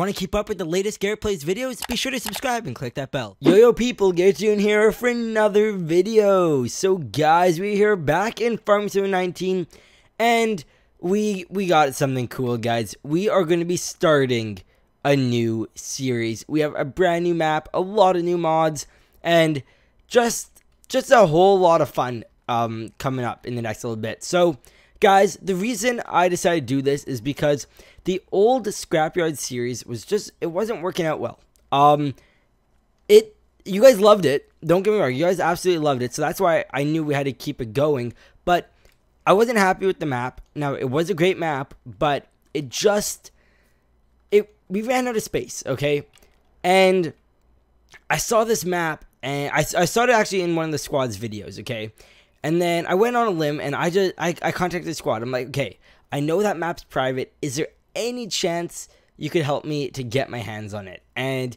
Want to keep up with the latest Garrett Plays videos? Be sure to subscribe and click that bell. Yo people, Garrett in here for another video. So guys, we're here back in Farming 719 and we got something cool, guys. We are going to be starting a new series. We have a brand new map, a lot of new mods, and just a whole lot of fun coming up in the next little bit. So guys, the reason I decided to do this is because the old Scrapyard series was just, it wasn't working out well. You guys loved it, don't get me wrong, you guys absolutely loved it, so that's why I knew we had to keep it going, but I wasn't happy with the map. Now, it was a great map, but it just, we ran out of space, okay? And I saw this map, and I saw it actually in one of the squad's videos, okay? And then I went on a limb and I contacted the squad. I'm like, okay, I know that map's private. Is there any chance you could help me to get my hands on it? And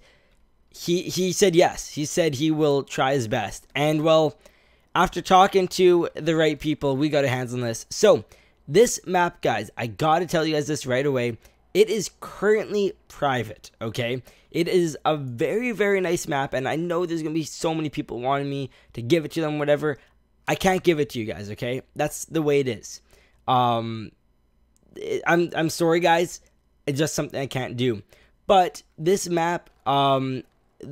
he said yes. He said he will try his best. And well, after talking to the right people, we got our hands on this. So this map, guys, I gotta tell you guys this right away. It is currently private, okay? It is a very, very nice map, and I know there's gonna be so many people wanting me to give it to them, whatever. I can't give it to you guys, okay? That's the way it is. I'm sorry, guys. It's just something I can't do. But this map, I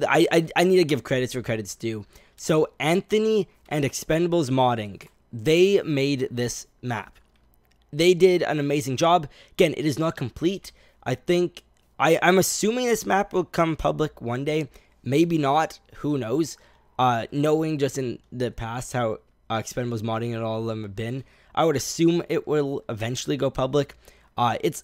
need to give credits where credit's due. So Anthony and Expendables Modding, they made this map. They did an amazing job. Again, it is not complete. I think, I'm assuming this map will come public one day. Maybe not. Who knows? Knowing just in the past how Expendables Modding and all of them have been, I would assume it will eventually go public. It's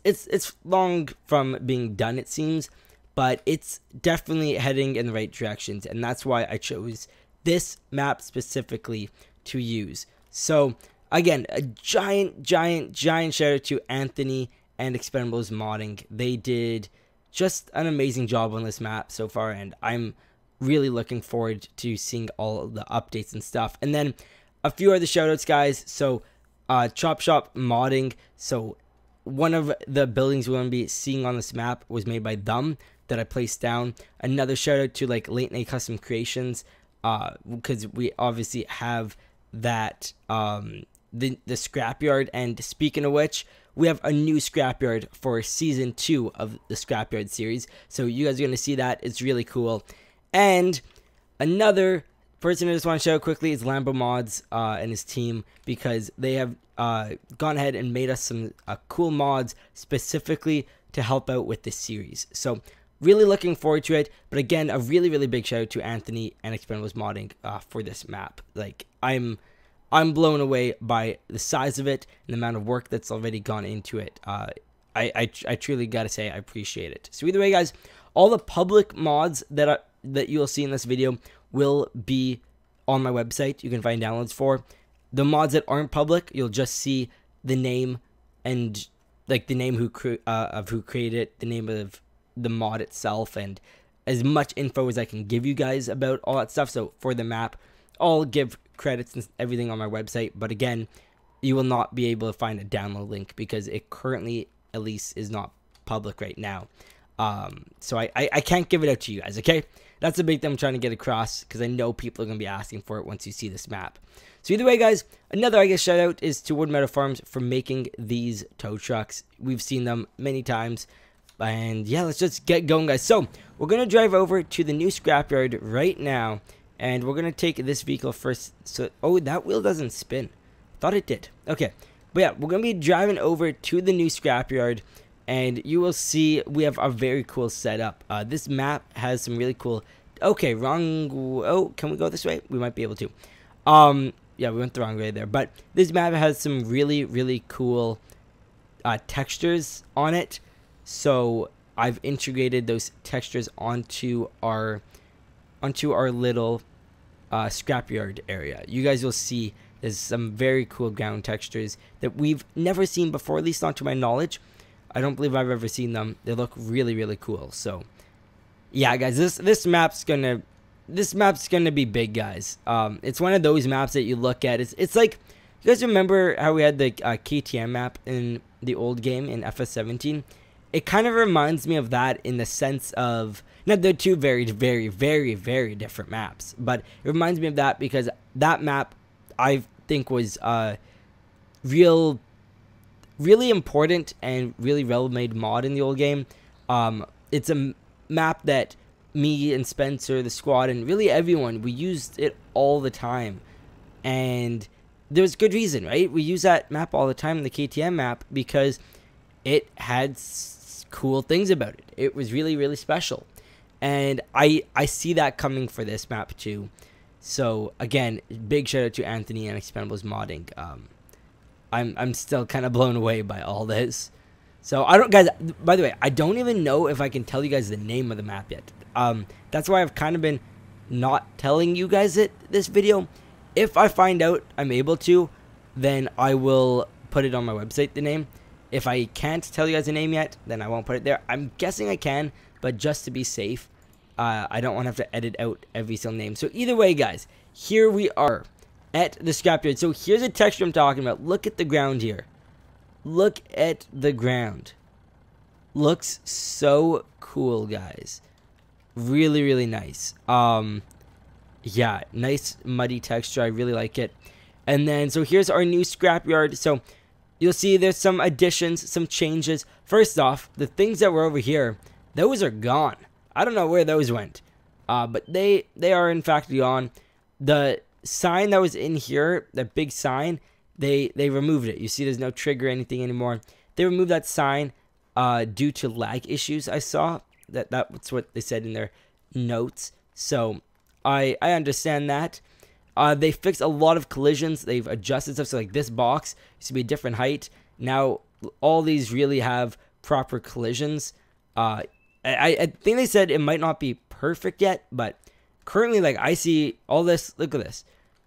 long from being done, it seems, but it's definitely heading in the right directions, and that's why I chose this map specifically to use. So again, a giant shout out to Anthony and Expendables Modding. They did just an amazing job on this map so far, and I'm really looking forward to seeing all of the updates and stuff. And then a few other shout outs, guys. So Chop Shop Modding, so one of the buildings we're going to be seeing on this map was made by them, that I placed down. Another shout out to like Late Night Custom Creations, because we obviously have that the Scrapyard. And speaking of which, we have a new Scrapyard for season 2 of the Scrapyard series, so you guys are going to see that. It's really cool. And another person I just want to shout out quickly is LamboMods and his team, because they have gone ahead and made us some cool mods specifically to help out with this series. So really looking forward to it. But again, a really, really big shout out to Anthony and Expendables Modding for this map. Like, I'm blown away by the size of it and the amount of work that's already gone into it. I truly gotta say I appreciate it. So either way, guys, all the public mods that you'll see in this video will be on my website. You can find downloads for the mods that aren't public. You'll just see the name and like the name of who created it, the name of the mod itself, and as much info as I can give you guys about all that stuff. So for the map, I'll give credits and everything on my website, but again, you will not be able to find a download link because it currently at least is not public right now. So I can't give it out to you guys, okay? That's the big thing I'm trying to get across, because I know people are going to be asking for it once you see this map. So either way, guys, another, I guess, shout out is to Wood Meadow Farms for making these tow trucks. We've seen them many times, and yeah, let's just get going, guys. So we're going to drive over to the new Scrapyard right now, and we're going to take this vehicle first. So, oh, that wheel doesn't spin. Thought it did. Okay, but yeah, we're going to be driving over to the new Scrapyard, and you will see we have a very cool setup. This map has some really cool... Okay, wrong... Oh, can we go this way? We might be able to. Yeah, we went the wrong way there. But this map has some really, really cool textures on it. So I've integrated those textures onto our little Scrapyard area. You guys will see there's some very cool ground textures that we've never seen before, at least not to my knowledge. I don't believe I've ever seen them. They look really, really cool. So yeah, guys, this map's gonna be big, guys. It's one of those maps that you look at. It's like, you guys remember how we had the KTM map in the old game in FS17? it kind of reminds me of that in the sense of, now they're two very, very different maps, but it reminds me of that because that map I think was really important and really well made mod in the old game. It's a map that me and Spencer, the squad, and really everyone, we used it all the time, and there's good reason, right? We use that map all the time, the KTM map, because it had cool things about it. It was really special, and I see that coming for this map too. So again, big shout out to Anthony and Expendables Modding. I'm still kind of blown away by all this. So I don't, guys, by the way, I don't even know if I can tell you guys the name of the map yet. That's why I've kind of been not telling you guys it this video. If I find out I'm able to, then I will put it on my website, the name. If I can't tell you guys the name yet, then I won't put it there. I'm guessing I can, but just to be safe, I don't want to have to edit out every single name. So either way, guys, here we are at the scrapyard. So here's a texture I'm talking about. Look at the ground here. Look at the ground. Looks so cool, guys. Really nice. Yeah, nice muddy texture. I really like it. And then, so here's our new scrapyard. So you'll see there's some additions, some changes. First off, the things that were over here, those are gone. I don't know where those went, but they are in fact gone. The sign that was in here, that big sign, they removed it. You see there's no trigger or anything anymore. They removed that sign due to lag issues. I saw that's what they said in their notes, so I understand that. They fixed a lot of collisions. They've adjusted stuff, so like this box used to be a different height. Now all these really have proper collisions. I think they said it might not be perfect yet, but currently, like, I see all this, look at this,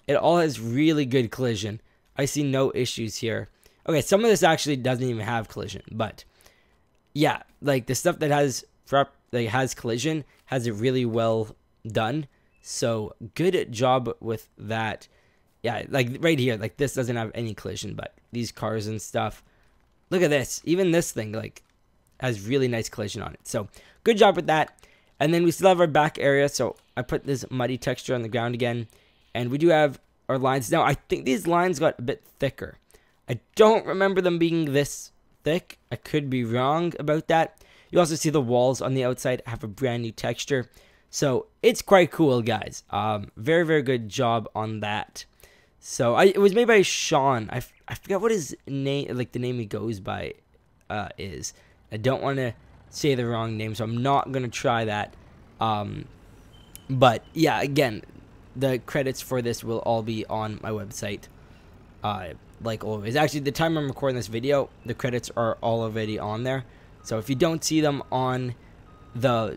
it all has really good collision. I see no issues here. Okay, some of this actually doesn't even have collision, but yeah, like the stuff that has prep, that has collision, has it really well done. So good job with that. Yeah, like right here, like this doesn't have any collision, but these cars and stuff, look at this, even this thing like has really nice collision on it. So good job with that. And then we still have our back area, so I put this muddy texture on the ground again, and we do have our lines. Now I think these lines got a bit thicker. I don't remember them being this thick. I could be wrong about that. You also see the walls on the outside have a brand new texture, so it's quite cool, guys. Very good job on that. So it was made by Sean. I forgot what his name, like the name he goes by, is. I don't want to say the wrong name, so I'm not gonna try that. But yeah, again, the credits for this will all be on my website, like always. Actually, the time I'm recording this video, the credits are all already on there. So if you don't see them on the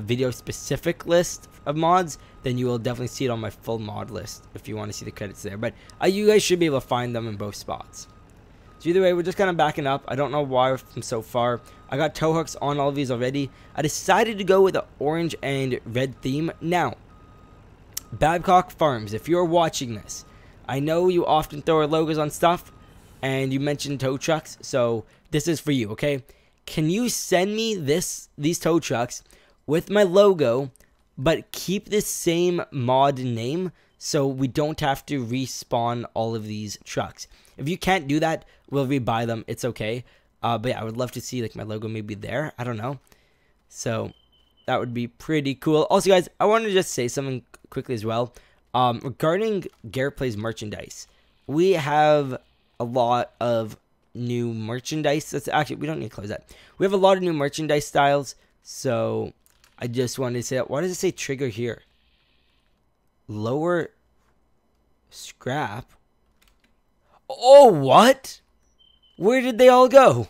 video specific list of mods, then you will definitely see it on my full mod list if you want to see the credits there. But you guys should be able to find them in both spots. So either way, we're just kind of backing up. I don't know why from so far. I got tow hooks on all of these already. I decided to go with the orange and red theme. Now, Babcock Farms, if you're watching this, I know you often throw our logos on stuff, and you mentioned tow trucks, so this is for you, okay? Can you send me these tow trucks with my logo, but keep the same mod name, so we don't have to respawn all of these trucks? If you can't do that, we'll rebuy them. It's okay. But yeah, I would love to see like my logo maybe there. I don't know. So that would be pretty cool. Also, guys, I want to just say something quickly as well. Regarding Garrett Plays merchandise, we have a lot of new merchandise. That's actually, we don't need to close that. We have a lot of new merchandise styles. So I just wanted to say that. Why does it say trigger here? Lower scrap. Oh, what? Where did they all go?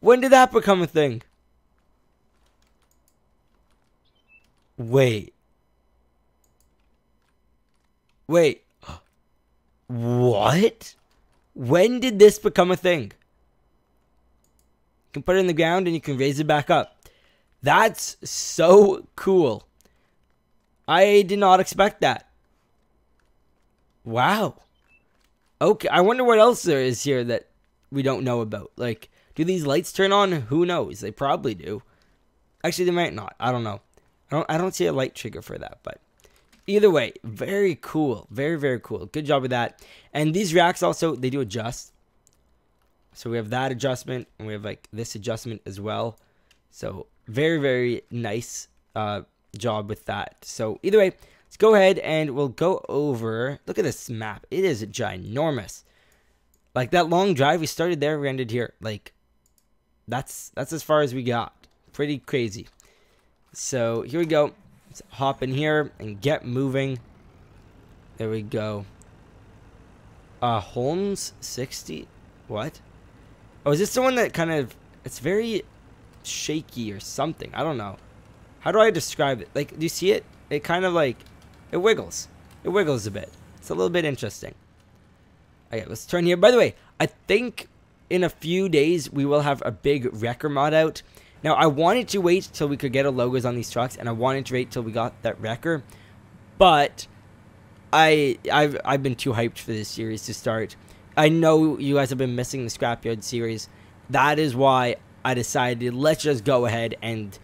When did that become a thing? Wait. What? When did this become a thing? You can put it in the ground and you can raise it back up. That's so cool. I did not expect that. Wow. Okay, I wonder what else there is here that we don't know about. Like, Do these lights turn on? Who knows? They probably do. Actually, they might not. I don't know. I don't see a light trigger for that, but either way, very cool. Very, very cool. Good job with that. And these racks also, they do adjust. So we have that adjustment, and we have like this adjustment as well. So very, very nice job with that. So either way, let's go ahead and we'll go over. Look at this map. It is ginormous. Like that long drive we started there, we ended here. Like that's as far as we got. Pretty crazy. So here we go. Let's hop in here and get moving. There we go. Holmes 60. What? Oh, is this the one that kind of, it's very shaky or something? I don't know. How do I describe it? Like, do you see it? It kind of like, it wiggles. It wiggles a bit. It's a little bit interesting. Okay, let's turn here. By the way, I think in a few days we will have a big wrecker mod out. Now, I wanted to wait till we could get a logos on these trucks, and I wanted to wait till we got that wrecker, but I've been too hyped for this series to start. I know you guys have been missing the Scrapyard series. That is why I decided, let's just go ahead and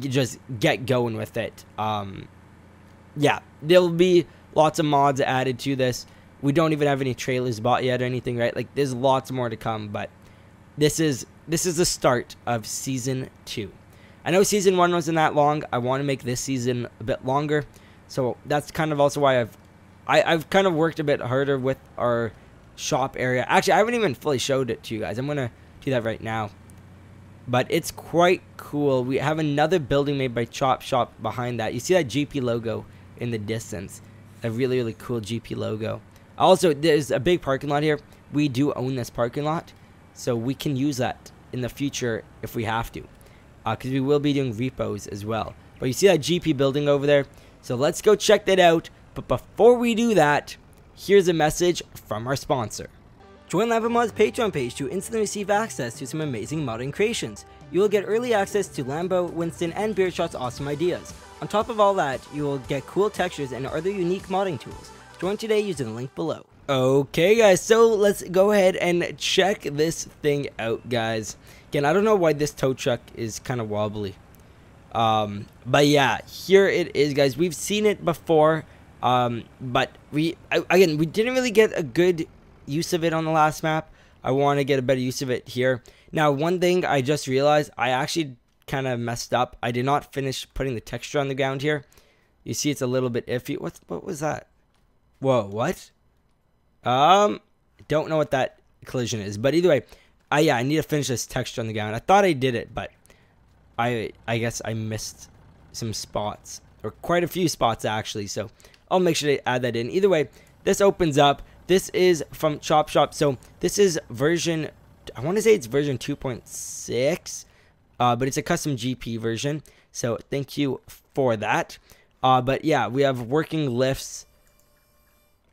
just get going with it. Yeah, there'll be lots of mods added to this. We don't even have any trailers bought yet or anything, right? Like, there's lots more to come, but this is the start of Season 2. I know Season 1 wasn't that long. I want to make this season a bit longer. So that's kind of also why I've kind of worked a bit harder with our shop area. Actually, I haven't even fully showed it to you guys. I'm gonna do that right now, but it's quite cool. We have another building made by Chop Shop behind that. You see that GP logo in the distance, a really, really cool GP logo. Also, there's a big parking lot here. We do own this parking lot, so we can use that in the future if we have to, because we will be doing repos as well. But you see that GP building over there, so let's go check that out. But before we do that, here's a message from our sponsor. Join LamboMods' Patreon page to instantly receive access to some amazing modding creations. You will get early access to Lambo, Winston, and Beardshot's awesome ideas. On top of all that, you will get cool textures and other unique modding tools. Join today using the link below. Okay, guys, so let's go ahead and check this thing out, guys. Again, I don't know why this tow truck is kind of wobbly. But yeah, here it is, guys. We've seen it before. But we didn't really get a good use of it on the last map. I want to get a better use of it here. Now, one thing I just realized, I actually kind of messed up. I did not finish putting the texture on the ground here. You see it's a little bit iffy. What was that? Whoa, what? Don't know what that collision is, but either way, I need to finish this texture on the ground. I thought I did it, but I guess I missed some spots, or quite a few spots actually, so I'll make sure to add that in. Either way, this opens up. This is from Chop Shop. So this is version, I want to say it's version 2.6, but it's a custom GP version. So thank you for that. But yeah, we have working lifts.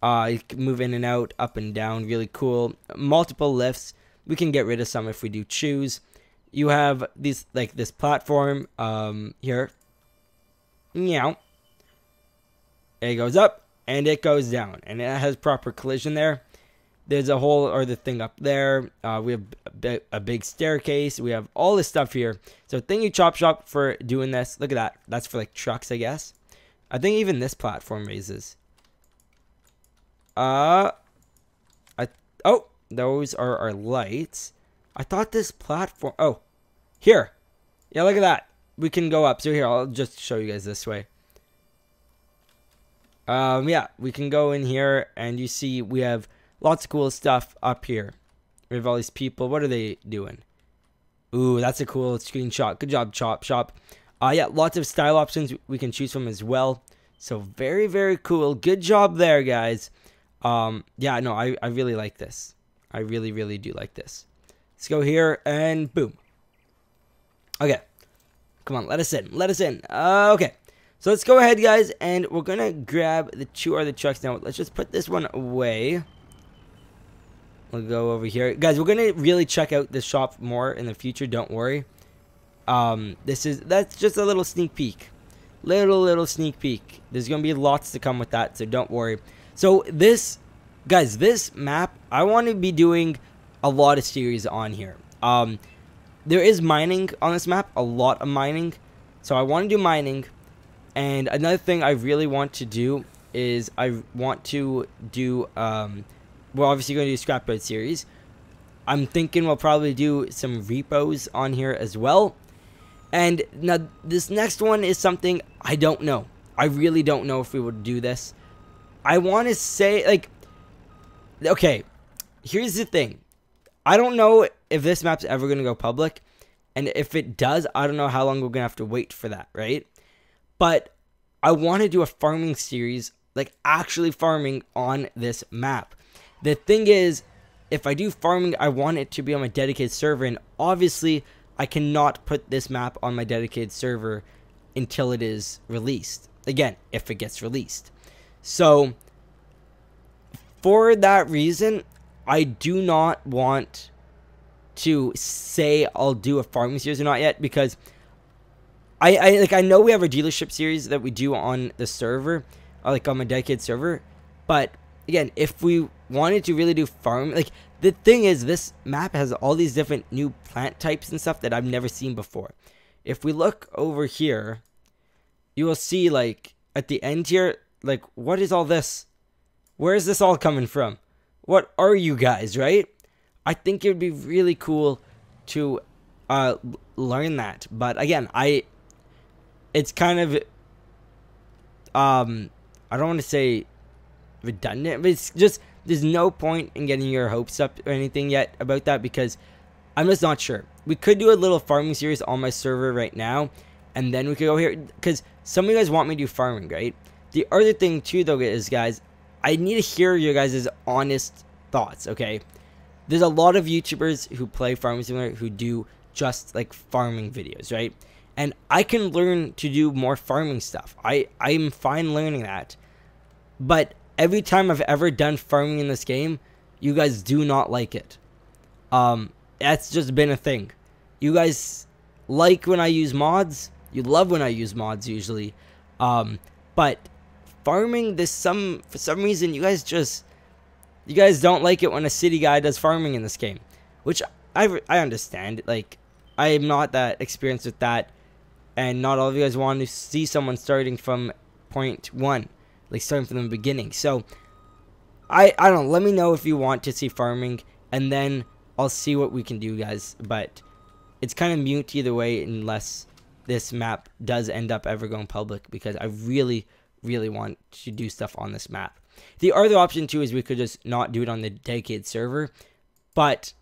You can move in and out, up and down. Really cool. Multiple lifts. We can get rid of some if we do choose. You have these, like this platform here. Meow. It goes up and it goes down, and it has proper collision there. There's a whole other thing up there. We have a big staircase. We have all this stuff here. So thank you, Chop Shop, for doing this. Look at that. That's for like trucks, I guess. I think even this platform raises. Oh, those are our lights. I thought this platform. Oh, here. Yeah, look at that. We can go up. So here, I'll just show you guys this way. Yeah, we can go in here, and you see we have lots of cool stuff up here. We have all these people. What are they doing? Ooh, that's a cool screenshot. Good job, Chop Shop. Yeah, lots of style options we can choose from as well. So very, very cool. Good job there, guys. Yeah, no, I really like this. I really, really do like this. Let's go here, and boom. Okay. Come on, let us in. Let us in. Okay. So let's go ahead, guys, and we're going to grab the two other trucks now. Let's just put this one away. We'll go over here. Guys, we're going to really check out this shop more in the future. Don't worry. That's just a little sneak peek. Little sneak peek. There's going to be lots to come with that, so don't worry. So this, guys, this map, I want to be doing a lot of series on here. There is mining on this map, a lot of mining, so I want to do mining. And another thing I really want to do is I want to do, we're obviously going to do scrapyard series. I'm thinking we'll probably do some repos on here as well. And now this next one is something I don't know. I really don't know if we would do this. I want to say, like, okay, here's the thing. I don't know if this map's ever going to go public. And if it does, I don't know how long we're going to have to wait for that, right? But I want to do a farming series, like actually farming on this map. The thing is, if I do farming, I want it to be on my dedicated server. And obviously, I cannot put this map on my dedicated server until it is released. Again, if it gets released. So, for that reason, I do not want to say I'll do a farming series or not yet, because I know we have a dealership series that we do on the server, like on my dedicated server, but again, if we wanted to really do farm, like the thing is, this map has all these different new plant types and stuff that I've never seen before. If we look over here, you will see, like, at the end here, like, what is all this? Where is this all coming from? What are you guys, right? I think it would be really cool to learn that. But again, it's kind of, I don't want to say redundant, but it's just, there's no point in getting your hopes up or anything yet about that, because I'm just not sure. We could do a little farming series on my server right now, and then we could go here, because some of you guys want me to do farming, right? The other thing too, though, is, guys, I need to hear your guys' honest thoughts, okay? There's a lot of YouTubers who play Farming Simulator who do just, like, farming videos, right? And I can learn to do more farming stuff. I'm fine learning that. But every time I've ever done farming in this game, you guys do not like it. That's just been a thing. You guys like when I use mods. You love when I use mods, usually. But farming, for some reason, you guys don't like it when a city guy does farming in this game, which I understand. Like, I am not that experienced with that, and not all of you guys want to see someone starting from point one, like starting from the beginning. So, I don't know. Let me know if you want to see farming, and then I'll see what we can do, guys. But it's kind of mute either way, unless this map does end up ever going public, because I really want to do stuff on this map. The other option too is we could just not do it on the dedicated server, but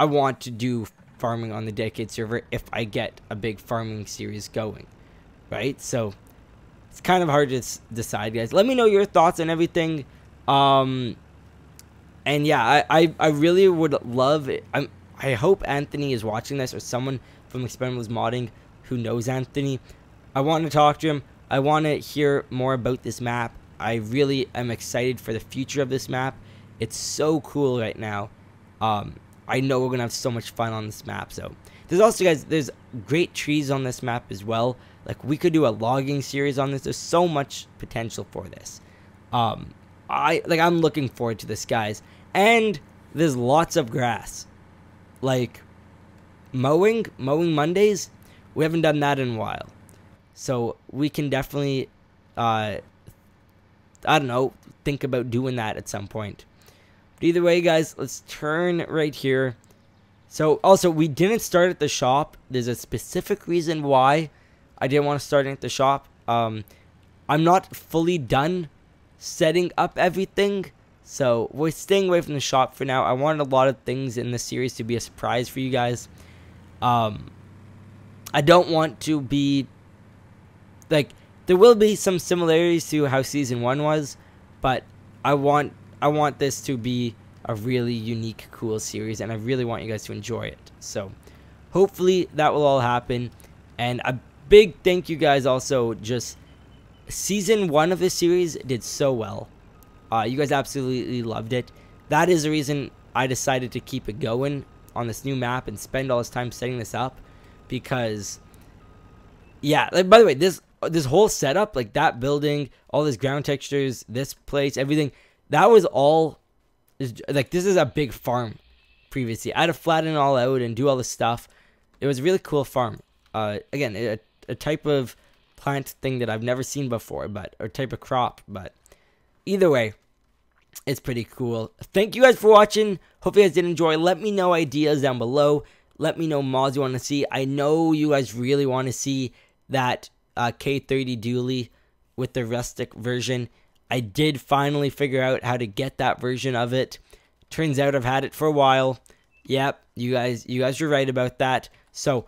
I want to do farming on the dedicated server if I get a big farming series going, right? So it's kind of hard to decide, guys. Let me know your thoughts on everything. And yeah, I really would love it. I hope Anthony is watching this, or someone from Expendables Modding who knows Anthony. I want to talk to him. I want to hear more about this map. I really am excited for the future of this map. It's so cool right now. I know we're going to have so much fun on this map. So there's also, guys, there's great trees on this map as well. Like, we could do a logging series on this. There's so much potential for this. I'm looking forward to this, guys. And there's lots of grass. Like, mowing Mondays, we haven't done that in a while. So we can definitely, I don't know, think about doing that at some point. But either way, guys, let's turn right here. So, also, we didn't start at the shop. There's a specific reason why I didn't want to start at the shop. I'm not fully done setting up everything, so we're staying away from the shop for now. I wanted a lot of things in this series to be a surprise for you guys. I don't want to be, like, there will be some similarities to how Season 1 was, but I want this to be a really unique, cool series, and I really want you guys to enjoy it. So, hopefully that will all happen. And a big thank you, guys, also, just Season 1 of this series did so well. You guys absolutely loved it. That is the reason I decided to keep it going on this new map and spend all this time setting this up, because, yeah, like, by the way, this whole setup, like that building, all these ground textures, this place, everything, that was all, like, this is a big farm previously. I had to flatten it all out and do all this stuff. It was a really cool farm. Again, a type of plant thing that I've never seen before, but or type of crop. But either way, it's pretty cool. Thank you guys for watching. Hope you guys did enjoy. Let me know ideas down below. Let me know mods you want to see. I know you guys really want to see that K30 dually with the rustic version. I did finally figure out how to get that version of it. Turns out I've had it for a while. Yep, you guys were right about that. So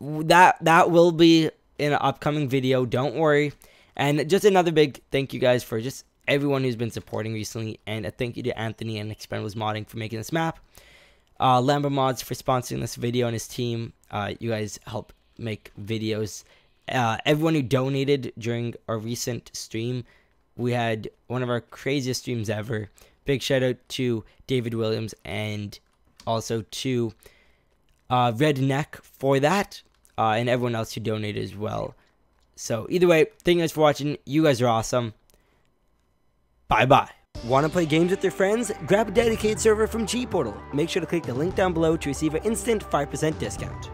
that will be in an upcoming video. Don't worry. And just another big thank you guys for just everyone who's been supporting recently. And a thank you to Anthony and Expendables Modding for making this map. LamboMods for sponsoring this video and his team. You guys help make videos. Everyone who donated during our recent stream. We had one of our craziest streams ever. Big shout out to David Williams and also to Redneck for that. And everyone else who donated as well. So either way, thank you guys for watching. You guys are awesome. Bye-bye. Want to play games with your friends? Grab a dedicated server from G-Portal. Make sure to click the link down below to receive an instant 5% discount.